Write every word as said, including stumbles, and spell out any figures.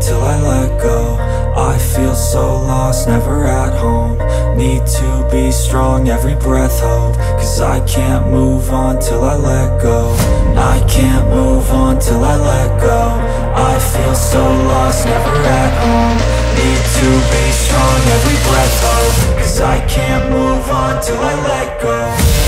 Till I let go, I feel so lost, never at home. Need to be strong, every breath hold. Cause I can't move on till I let go. I can't move on till I let go. I feel so lost, never at home. Need to be strong, every breath hold. Cause I can't move on till I let go.